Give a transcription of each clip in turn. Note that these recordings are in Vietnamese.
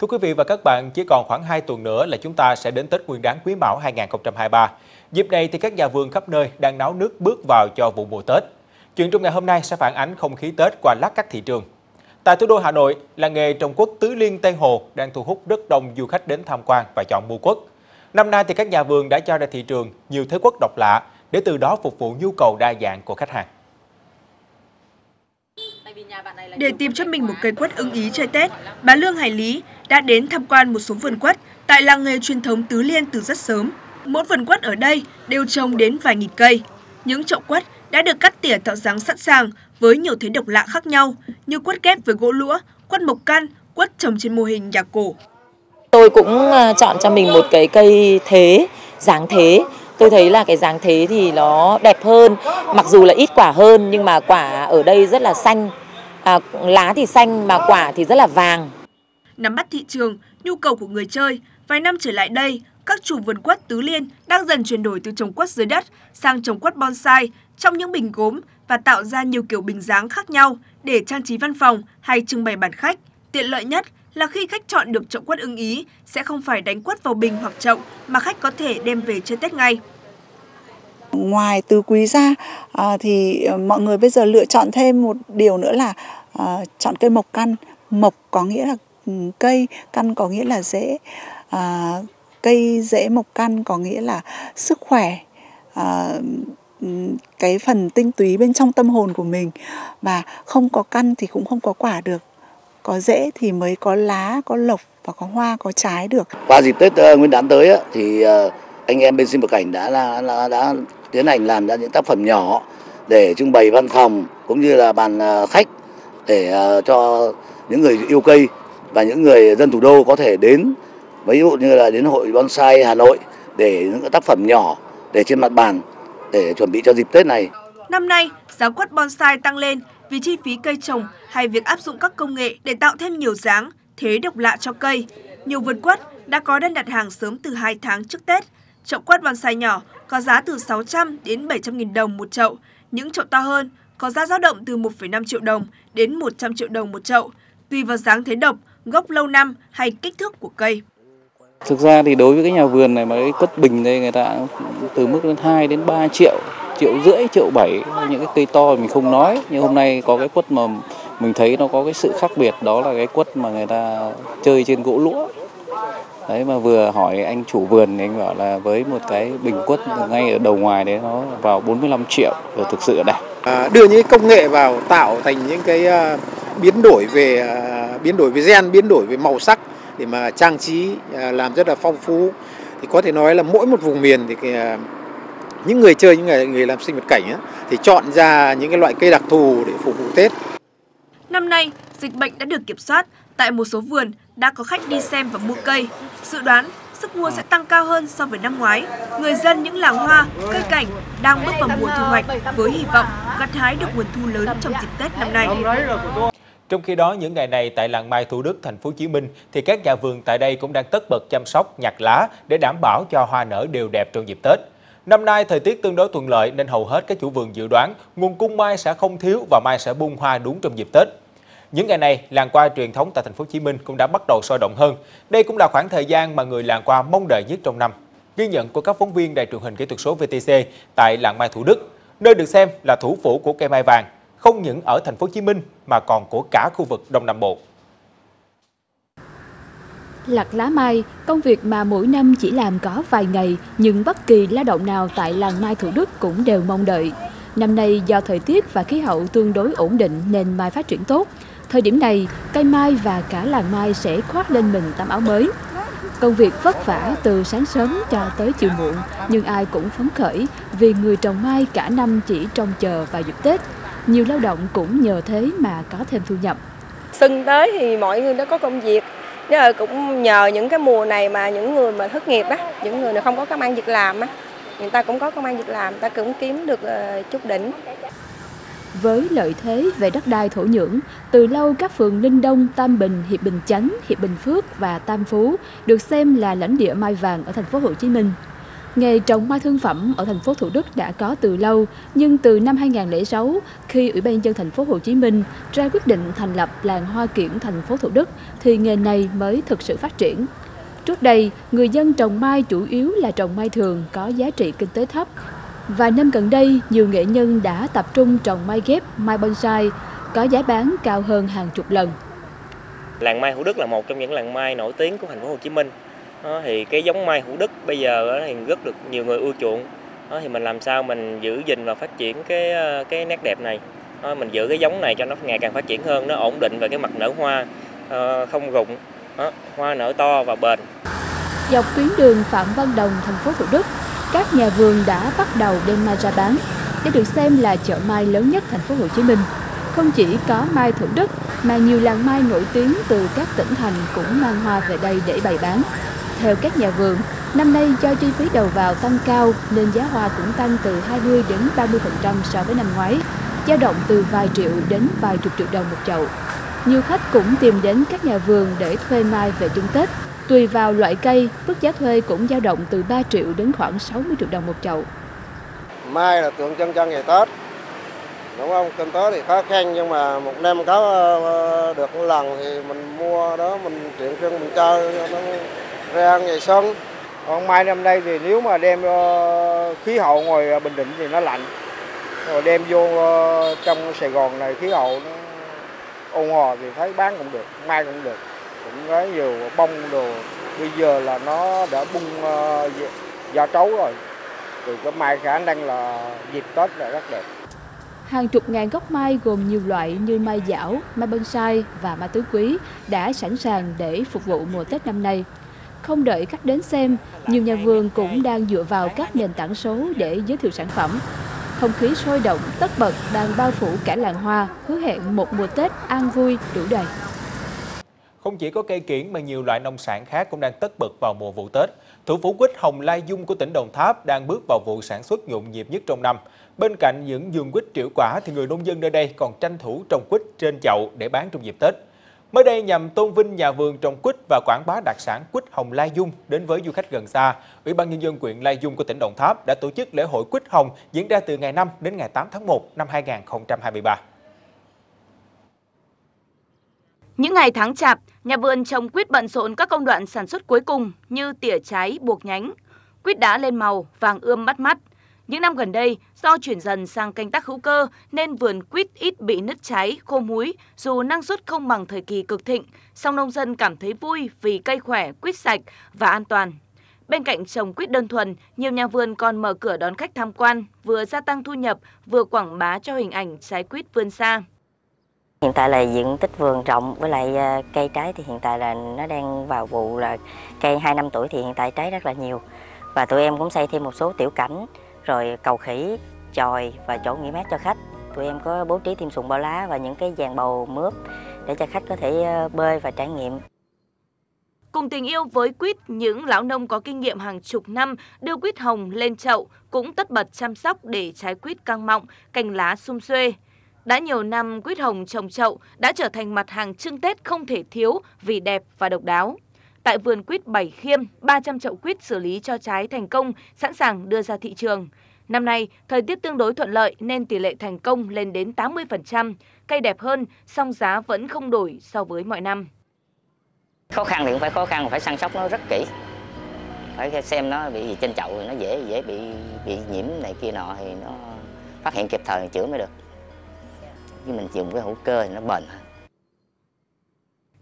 Thưa quý vị và các bạn, chỉ còn khoảng 2 tuần nữa là chúng ta sẽ đến Tết Nguyên Đán Quý Mão 2023. Dịp này thì các nhà vườn khắp nơi đang náo nước bước vào cho vụ mùa Tết. Chuyện trong ngày hôm nay sẽ phản ánh không khí Tết qua lát các thị trường. Tại thủ đô Hà Nội, làng nghề trồng quất Tứ Liên Tây Hồ đang thu hút rất đông du khách đến tham quan và chọn mua quất. Năm nay thì các nhà vườn đã cho ra thị trường nhiều thế quất độc lạ để từ đó phục vụ nhu cầu đa dạng của khách hàng. Để tìm cho mình một cây quất ưng ý chơi Tết, bà Lương Hải Lý đã đến tham quan một số vườn quất tại làng nghề truyền thống Tứ Liên từ rất sớm. Mỗi vườn quất ở đây đều trồng đến vài nghìn cây. Những chậu quất đã được cắt tỉa tạo dáng sẵn sàng với nhiều thế độc lạ khác nhau như quất ghép với gỗ lũa, quất mộc căn, quất trồng trên mô hình nhà cổ. Tôi cũng chọn cho mình một cái cây thế, dáng thế. Tôi thấy là cái dáng thế thì nó đẹp hơn, mặc dù là ít quả hơn nhưng mà quả ở đây rất là xanh, lá thì xanh mà quả thì rất là vàng. Nắm bắt thị trường, nhu cầu của người chơi, vài năm trở lại đây, các chủ vườn quất Tứ Liên đang dần chuyển đổi từ trồng quất dưới đất sang trồng quất bonsai trong những bình gốm và tạo ra nhiều kiểu bình dáng khác nhau để trang trí văn phòng hay trưng bày bàn khách. Tiện lợi nhất là khi khách chọn được chậu quất ưng ý sẽ không phải đánh quất vào bình hoặc chậu mà khách có thể đem về chơi Tết ngay. Ngoài tứ quý ra thì mọi người bây giờ lựa chọn thêm một điều nữa là chọn cây mộc căn. Mộc có nghĩa là cây, căn có nghĩa là rễ. Cây rễ mộc căn có nghĩa là sức khỏe, cái phần tinh túy bên trong tâm hồn của mình. Và không có căn thì cũng không có quả được. Có rễ thì mới có lá, có lộc và có hoa, có trái được. Qua dịp Tết Nguyên Đán tới thì anh em bên Sinh Vật Cảnh đã tiến hành làm ra những tác phẩm nhỏ để trưng bày văn phòng cũng như là bàn khách để cho những người yêu cây và những người dân thủ đô có thể đến, ví dụ như là đến Hội Bonsai Hà Nội để những tác phẩm nhỏ để trên mặt bàn để chuẩn bị cho dịp Tết này. Năm nay, giá quất bonsai tăng lên vì chi phí cây trồng hay việc áp dụng các công nghệ để tạo thêm nhiều dáng, thế độc lạ cho cây. Nhiều vườn quất đã có đơn đặt hàng sớm từ 2 tháng trước Tết. Chậu quất bonsai nhỏ có giá từ 600 đến 700.000 đồng một chậu. Những chậu to hơn có giá dao động từ 1,5 triệu đồng đến 100 triệu đồng một chậu, tùy vào dáng thế độc, gốc lâu năm hay kích thước của cây. Thực ra thì đối với cái nhà vườn này mà cái quất bình đây người ta từ mức lên 2 đến 3 triệu, triệu rưỡi, triệu 7. Những cái cây to mình không nói, nhưng hôm nay có cái quất mà mình thấy nó có cái sự khác biệt, đó là cái quất mà người ta chơi trên gỗ lũa. Đấy mà vừa hỏi anh chủ vườn thì anh bảo là với một cái bình quất ngay ở đầu ngoài đấy nó vào 45 triệu rồi, thực sự đẹp. Đưa những cái công nghệ vào tạo thành những cái biến đổi về gen, biến đổi về màu sắc để mà trang trí làm rất là phong phú. Thì có thể nói là mỗi một vùng miền thì những người chơi, những người làm sinh vật cảnh thì chọn ra những cái loại cây đặc thù để phục vụ Tết. Năm nay, dịch bệnh đã được kiểm soát. Tại một số vườn đã có khách đi xem và mua cây. Dự đoán sức mua sẽ tăng cao hơn so với năm ngoái. Người dân những làng hoa, cây cảnh đang bước vào mùa thu hoạch với hy vọng gặt hái được nguồn thu lớn trong dịp Tết năm nay. Trong khi đó, những ngày này tại làng Mai Thủ Đức, thành phố Hồ Chí Minh thì các nhà vườn tại đây cũng đang tất bật chăm sóc, nhặt lá để đảm bảo cho hoa nở đều đẹp trong dịp Tết. Năm nay thời tiết tương đối thuận lợi nên hầu hết các chủ vườn dự đoán nguồn cung mai sẽ không thiếu và mai sẽ bung hoa đúng trong dịp Tết. Những ngày này, làng hoa truyền thống tại thành phố Hồ Chí Minh cũng đã bắt đầu sôi động hơn. Đây cũng là khoảng thời gian mà người làng hoa mong đợi nhất trong năm. Ghi nhận của các phóng viên đài truyền hình kỹ thuật số VTC tại làng mai Thủ Đức, nơi được xem là thủ phủ của cây mai vàng, không những ở thành phố Hồ Chí Minh mà còn của cả khu vực Đông Nam Bộ. Lặt lá mai, công việc mà mỗi năm chỉ làm có vài ngày, nhưng bất kỳ lao động nào tại làng mai Thủ Đức cũng đều mong đợi. Năm nay do thời tiết và khí hậu tương đối ổn định nên mai phát triển tốt. Thời điểm này, cây mai và cả làng mai sẽ khoác lên mình tấm áo mới. Công việc vất vả từ sáng sớm cho tới chiều muộn, nhưng ai cũng phấn khởi vì người trồng mai cả năm chỉ trông chờ vào dịp Tết. Nhiều lao động cũng nhờ thế mà có thêm thu nhập. Xuân tới thì mọi người đã có công việc. Nhờ cũng nhờ những cái mùa này mà những người mà thất nghiệp á, những người không có công ăn việc làm á, người ta cũng có công ăn việc làm, người ta cũng kiếm được chút đỉnh. Với lợi thế về đất đai thổ nhưỡng, từ lâu các phường Linh Đông, Tam Bình, Hiệp Bình Chánh, Hiệp Bình Phước và Tam Phú được xem là lãnh địa mai vàng ở thành phố Hồ Chí Minh. Nghề trồng mai thương phẩm ở thành phố Thủ Đức đã có từ lâu, nhưng từ năm 2006, khi Ủy ban nhân dân thành phố Hồ Chí Minh ra quyết định thành lập làng hoa kiểng thành phố Thủ Đức thì nghề này mới thực sự phát triển. Trước đây, người dân trồng mai chủ yếu là trồng mai thường có giá trị kinh tế thấp. Vài năm gần đây, nhiều nghệ nhân đã tập trung trồng mai ghép, mai bonsai có giá bán cao hơn hàng chục lần. Làng mai Hữu Đức là một trong những làng mai nổi tiếng của thành phố Hồ Chí Minh. Thì cái giống mai Hữu Đức bây giờ thì rất được nhiều người ưa chuộng. Thì mình làm sao mình giữ gìn và phát triển cái nét đẹp này. Mình giữ cái giống này cho nó ngày càng phát triển hơn, nó ổn định về cái mặt nở hoa, không rụng, hoa nở to và bền. Dọc tuyến đường Phạm Văn Đồng, thành phố Thủ Đức, các nhà vườn đã bắt đầu đem mai ra bán. Đây được xem là chợ mai lớn nhất thành phố Hồ Chí Minh. Không chỉ có mai Thủ Đức mà nhiều làng mai nổi tiếng từ các tỉnh thành cũng mang hoa về đây để bày bán. Theo các nhà vườn, năm nay do chi phí đầu vào tăng cao nên giá hoa cũng tăng từ 20 đến 30% so với năm ngoái, dao động từ vài triệu đến vài chục triệu đồng một chậu. Nhiều khách cũng tìm đến các nhà vườn để thuê mai về chưng Tết. Tùy vào loại cây, mức giá thuê cũng dao động từ 3 triệu đến khoảng 60 triệu đồng một chậu. Mai là tượng trưng cho ngày Tết, đúng không? Kinh tế thì khó khăn nhưng mà một năm có được một lần thì mình mua đó, mình chuyện trưng mình chơi nó ra ngày xuân. Còn mai năm nay thì nếu mà đem khí hậu ngoài Bình Định thì nó lạnh, rồi đem vô trong Sài Gòn này khí hậu nó ôn hòa thì thấy bán cũng được, mai cũng được, cũng có nhiều bông đồ. Bây giờ là nó đã bung vỏ trấu rồi, thì cái mai khả năng là dịp Tết là rất đẹp. Hàng chục ngàn gốc mai gồm nhiều loại như mai dảo, mai bonsai và mai tứ quý đã sẵn sàng để phục vụ mùa Tết năm nay. Không đợi khách đến xem, nhiều nhà vườn cũng đang dựa vào các nền tảng số để giới thiệu sản phẩm. Không khí sôi động, tất bật đang bao phủ cả làng hoa, hứa hẹn một mùa Tết an vui đủ đầy. Không chỉ có cây kiểng mà nhiều loại nông sản khác cũng đang tất bật vào mùa vụ Tết. Thủ phủ quýt Hồng Lai Dung của tỉnh Đồng Tháp đang bước vào vụ sản xuất nhộn nhịp nhất trong năm. Bên cạnh những vườn quýt triệu quả thì người nông dân nơi đây còn tranh thủ trồng quýt trên chậu để bán trong dịp Tết. Mới đây nhằm tôn vinh nhà vườn trồng quýt và quảng bá đặc sản quýt Hồng Lai Dung đến với du khách gần xa, Ủy ban nhân dân huyện Lai Dung của tỉnh Đồng Tháp đã tổ chức lễ hội quýt Hồng diễn ra từ ngày 5 đến ngày 8 tháng 1 năm 2023. Những ngày tháng chạp, nhà vườn trồng quýt bận rộn các công đoạn sản xuất cuối cùng như tỉa trái, buộc nhánh. Quýt đã lên màu, vàng ươm bắt mắt. Những năm gần đây, do chuyển dần sang canh tác hữu cơ nên vườn quýt ít bị nứt trái, khô múi dù năng suất không bằng thời kỳ cực thịnh, song nông dân cảm thấy vui vì cây khỏe, quýt sạch và an toàn. Bên cạnh trồng quýt đơn thuần, nhiều nhà vườn còn mở cửa đón khách tham quan, vừa gia tăng thu nhập, vừa quảng bá cho hình ảnh trái quýt vươn xa. Hiện tại là diện tích vườn rộng với lại cây trái thì hiện tại là nó đang vào vụ là cây 2 năm tuổi thì hiện tại trái rất là nhiều. Và tụi em cũng xây thêm một số tiểu cảnh, rồi cầu khỉ, chòi và chỗ nghỉ mát cho khách. Tụi em có bố trí thêm sùng bao lá và những cái dàn bầu mướp để cho khách có thể bơi và trải nghiệm. Cùng tình yêu với quýt, những lão nông có kinh nghiệm hàng chục năm đưa quýt hồng lên chậu cũng tất bật chăm sóc để trái quýt căng mọng, cành lá sum xuê. Đã nhiều năm, quýt hồng trồng chậu đã trở thành mặt hàng trưng Tết không thể thiếu vì đẹp và độc đáo. Tại vườn quýt Bảy Khiêm, 300 chậu quýt xử lý cho trái thành công, sẵn sàng đưa ra thị trường. Năm nay, thời tiết tương đối thuận lợi nên tỷ lệ thành công lên đến 80%. Cây đẹp hơn, song giá vẫn không đổi so với mọi năm. Khó khăn thì cũng phải khó khăn, phải săn sóc nó rất kỹ. Phải xem nó bị gì trên chậu thì nó dễ bị nhiễm này kia nọ thì nó phát hiện kịp thời chữa mới được. Khi mình dùng cái hữu cơ thì nó bền.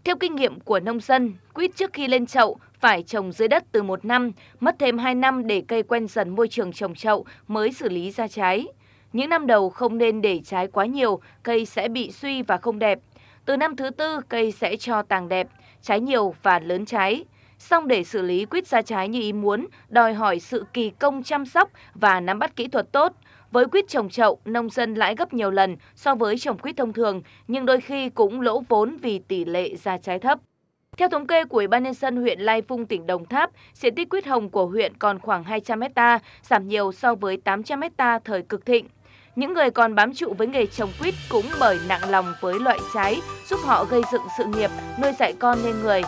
Theo kinh nghiệm của nông dân, quýt trước khi lên chậu phải trồng dưới đất từ 1 năm, mất thêm 2 năm để cây quen dần môi trường trồng chậu mới xử lý ra trái. Những năm đầu không nên để trái quá nhiều, cây sẽ bị suy và không đẹp. Từ năm thứ 4, cây sẽ cho tàng đẹp, trái nhiều và lớn trái. Song để xử lý quýt ra trái như ý muốn, đòi hỏi sự kỳ công chăm sóc và nắm bắt kỹ thuật tốt. Với quýt trồng chậu, nông dân lãi gấp nhiều lần so với trồng quýt thông thường, nhưng đôi khi cũng lỗ vốn vì tỷ lệ ra trái thấp. Theo thống kê của Ủy ban nhân dân huyện Lai Vung, tỉnh Đồng Tháp, diện tích quýt hồng của huyện còn khoảng 200 ha, giảm nhiều so với 800 ha thời cực thịnh. Những người còn bám trụ với nghề trồng quýt cũng bởi nặng lòng với loại trái, giúp họ gây dựng sự nghiệp, nuôi dạy con nên người.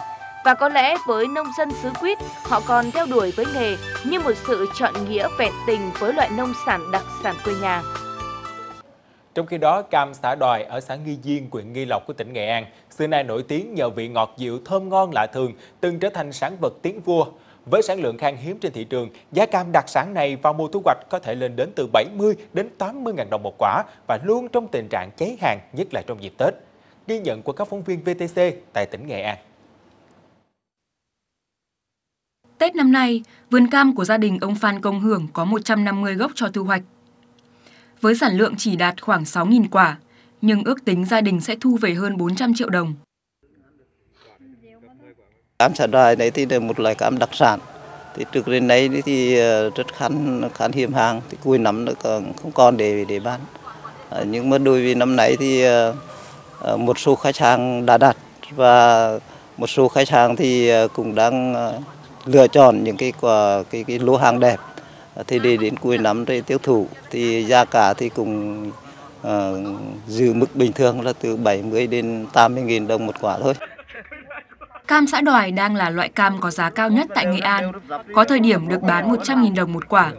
Và có lẽ với nông dân xứ quýt, họ còn theo đuổi với nghề như một sự trọn nghĩa vẹn tình với loại nông sản đặc sản quê nhà. Trong khi đó, cam xã Đoài ở xã Nghi Diên, huyện Nghi Lộc của tỉnh Nghệ An, xưa nay nổi tiếng nhờ vị ngọt dịu thơm ngon lạ thường, từng trở thành sản vật tiến vua. Với sản lượng khan hiếm trên thị trường, giá cam đặc sản này vào mùa thu hoạch có thể lên đến từ 70 đến 80.000 đồng một quả và luôn trong tình trạng cháy hàng, nhất là trong dịp Tết. Ghi nhận của các phóng viên VTC tại tỉnh Nghệ An. Tết năm nay, vườn cam của gia đình ông Phan Công Hưởng có 150 gốc cho thu hoạch. Với sản lượng chỉ đạt khoảng 6.000 quả, nhưng ước tính gia đình sẽ thu về hơn 400 triệu đồng. Cam xã Đoài này thì là một loại cam đặc sản. Thì trước đến nay thì rất khan hiếm hàng, thì cuối năm nó còn không còn để bán. Nhưng mà đối với năm nay thì một số khách hàng đã đặt và một số khách hàng thì cũng đang lựa chọn những cái lô hàng đẹp thì để đến cuối năm để tiêu thụ. Thì giá cả thì cũng giữ mức bình thường là từ 70 đến 80.000 đồng một quả thôi. Cam xã Đoài đang là loại cam có giá cao nhất tại Nghệ An, có thời điểm được bán 100.000 đồng một quả.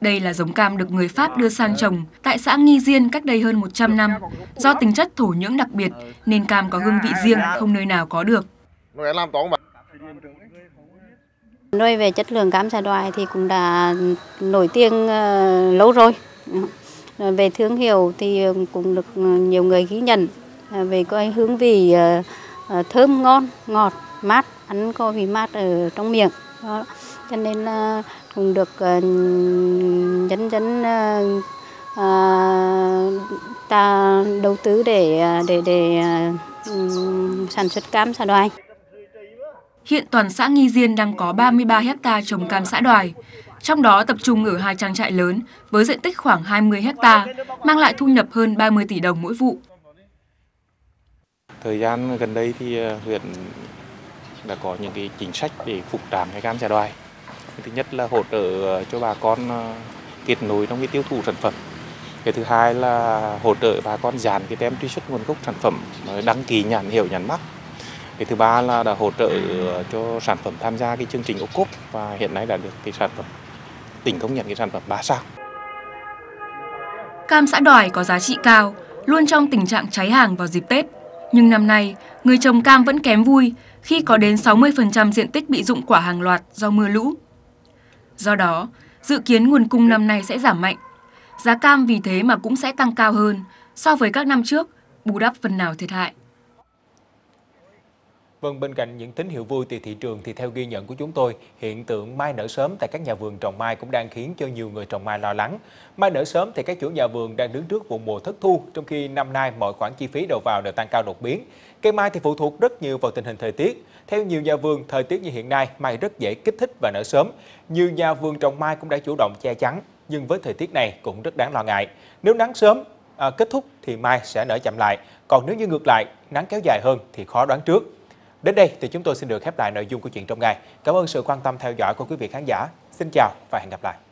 Đây là giống cam được người Pháp đưa sang trồng tại xã Nghi Diên cách đây hơn 100 năm. Do tính chất thổ nhưỡng đặc biệt nên cam có hương vị riêng không nơi nào có được. Nói về chất lượng cam xã Đoài thì cũng đã nổi tiếng lâu rồi. Về thương hiệu thì cũng được nhiều người ghi nhận về cái hương vị thơm ngon, ngọt, mát, ăn có vị mát ở trong miệng. Đó. Cho nên là cũng được dân ta đầu tư để sản xuất cam xã Đoài. Hiện toàn xã Nghi Diên đang có 33 hectare trồng cam xã Đoài, trong đó tập trung ở hai trang trại lớn với diện tích khoảng 20 hectare, mang lại thu nhập hơn 30 tỷ đồng mỗi vụ. Thời gian gần đây thì huyện đã có những cái chính sách để phục tráng cái cam xã Đoài. Thứ nhất là hỗ trợ cho bà con kết nối trong cái tiêu thụ sản phẩm. Cái thứ hai là hỗ trợ bà con dán cái tem truy xuất nguồn gốc sản phẩm, đăng ký nhãn hiệu nhãn mác. Cái thứ ba là đã hỗ trợ cho sản phẩm tham gia cái chương trình OCOP và hiện nay đã được cái sản phẩm tỉnh công nhận cái sản phẩm 3 sao. Cam xã Đoài có giá trị cao, luôn trong tình trạng cháy hàng vào dịp Tết. Nhưng năm nay, người trồng cam vẫn kém vui khi có đến 60% diện tích bị rụng quả hàng loạt do mưa lũ. Do đó, dự kiến nguồn cung năm nay sẽ giảm mạnh. Giá cam vì thế mà cũng sẽ tăng cao hơn so với các năm trước, bù đắp phần nào thiệt hại. Vâng, bên cạnh những tín hiệu vui từ thị trường thì theo ghi nhận của chúng tôi, hiện tượng mai nở sớm tại các nhà vườn trồng mai cũng đang khiến cho nhiều người trồng mai lo lắng. Mai nở sớm thì các chủ nhà vườn đang đứng trước vụ mùa thất thu, trong khi năm nay mọi khoản chi phí đầu vào đều tăng cao đột biến. Cây mai thì phụ thuộc rất nhiều vào tình hình thời tiết. Theo nhiều nhà vườn, thời tiết như hiện nay, mai rất dễ kích thích và nở sớm. Nhiều nhà vườn trồng mai cũng đã chủ động che chắn, nhưng với thời tiết này cũng rất đáng lo ngại. Nếu nắng sớm kết thúc thì mai sẽ nở chậm lại, còn nếu như ngược lại, nắng kéo dài hơn thì khó đoán trước. Đến đây thì chúng tôi xin được khép lại nội dung của Chuyện Trong Ngày. Cảm ơn sự quan tâm theo dõi của quý vị khán giả. Xin chào và hẹn gặp lại.